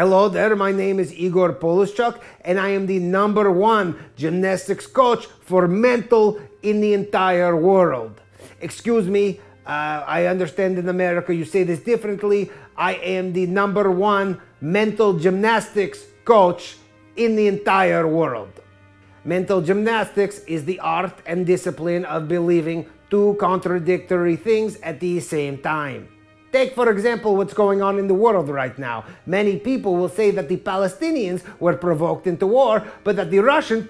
Hello there, my name is Igor Polishchuk, and I am the #1 gymnastics coach for mental in the entire world. Excuse me, I understand in America you say this differently. I am the #1 mental gymnastics coach in the entire world. Mental gymnastics is the art and discipline of believing two contradictory things at the same time. Take, for example, what's going on in the world right now. Many people will say that the Palestinians were provoked into war, but that the Russians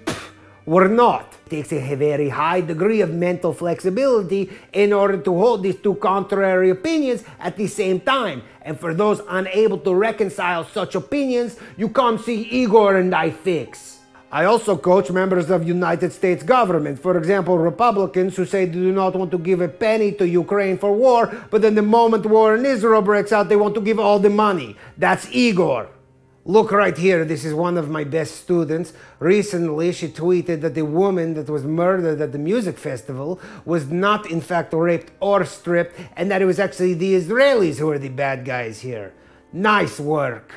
were not. It takes a very high degree of mental flexibility in order to hold these two contrary opinions at the same time. And for those unable to reconcile such opinions, you come see Igor and I fix. I also coach members of United States government, for example, Republicans who say they do not want to give a penny to Ukraine for war, but then the moment war in Israel breaks out, they want to give all the money. That's Igor. Look right here, this is one of my best students. Recently, she tweeted that the woman that was murdered at the music festival was not in fact raped or stripped, and that it was actually the Israelis who were the bad guys here. Nice work.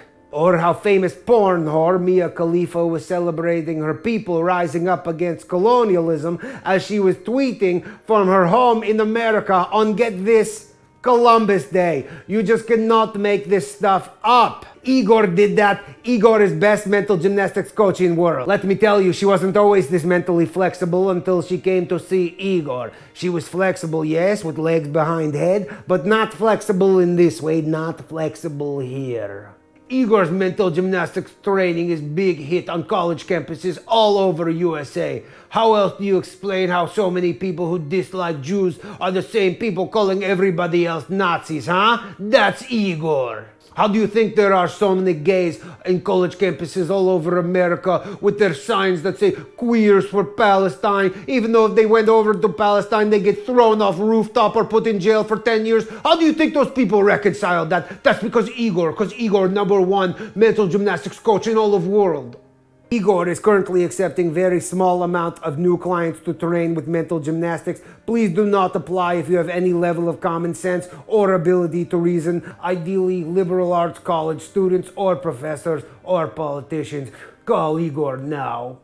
Or how famous porn whore Mia Khalifa was celebrating her people rising up against colonialism as she was tweeting from her home in America on, get this, Columbus Day. You just cannot make this stuff up. Igor did that. Igor is best mental gymnastics coach in the world. Let me tell you, she wasn't always this mentally flexible until she came to see Igor. She was flexible, yes, with legs behind head, but not flexible in this way, not flexible here. Igor's mental gymnastics training is big hit on college campuses all over USA. How else do you explain how so many people who dislike Jews are the same people calling everybody else Nazis, huh? That's Igor. How do you think there are so many gays in college campuses all over America with their signs that say queers for Palestine, even though if they went over to Palestine they get thrown off rooftop or put in jail for 10 years? How do you think those people reconcile that? That's because Igor, #1 mental gymnastics coach in all of the world. Igor is currently accepting very small amount of new clients to train with mental gymnastics. Please do not apply if you have any level of common sense or ability to reason, ideally liberal arts college students or professors or politicians. Call Igor now.